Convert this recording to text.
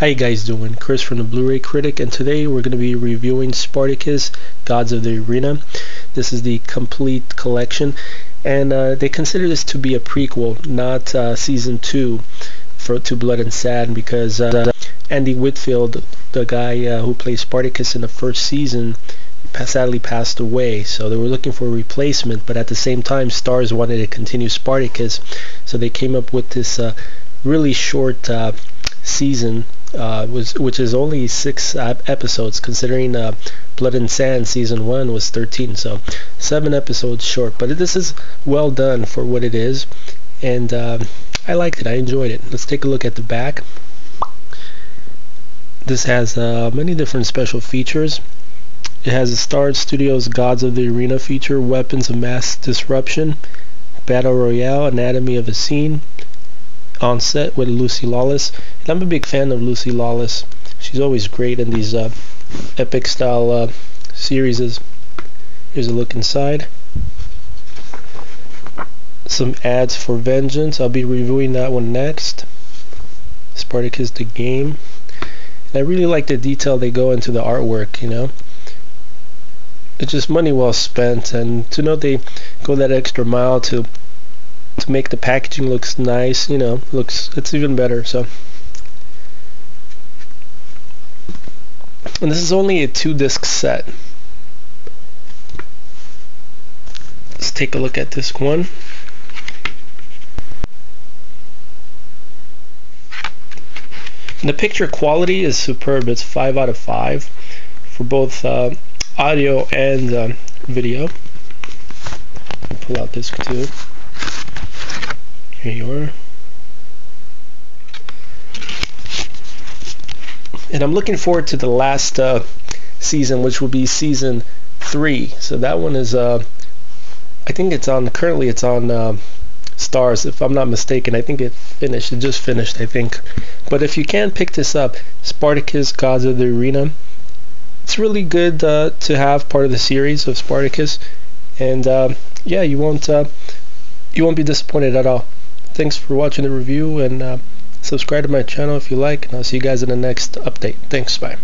How you guys doing? Chris from the Blu-ray Critic, and today we're going to be reviewing Spartacus Gods of the Arena. This is the complete collection, and they consider this to be a prequel, not season 2 to Blood and Sand, because Andy Whitfield, the guy who played Spartacus in the first season, sadly passed away, so they were looking for a replacement. But at the same time, Starz wanted to continue Spartacus, so they came up with this really short season, which is only 6 episodes, considering Blood and Sand season 1 was 13, so 7 episodes short. But this is well done for what it is, and I liked it. I enjoyed it. Let's take a look at the back. This has many different special features. It has a Starz Studios Gods of the Arena feature, Weapons of Mass Disruption, Battle Royale, Anatomy of a Scene, On Set with Lucy Lawless. And I'm a big fan of Lucy Lawless. She's always great in these epic style series. Here's a look inside. Some ads for Vengeance. I'll be reviewing that one next. Spartacus the Game. And I really like the detail they go into the artwork, you know. It's just money well spent, and to know they go that extra mile to make the packaging looks nice, you know, it's even better. So, and this is only a 2-disc set. Let's take a look at disc 1. And the picture quality is superb. It's 5 out of 5 for both audio and video. Pull out disc 2. Here you are. And I'm looking forward to the last season, which will be season 3. So that one is, I think it's on, currently it's on Starz, if I'm not mistaken. I think it just finished, I think. But if you can pick this up, Spartacus Gods of the Arena, it's really good to have part of the series of Spartacus, and yeah, you won't be disappointed at all. Thanks for watching the review, and subscribe to my channel if you like, and I'll see you guys in the next update. Thanks, bye.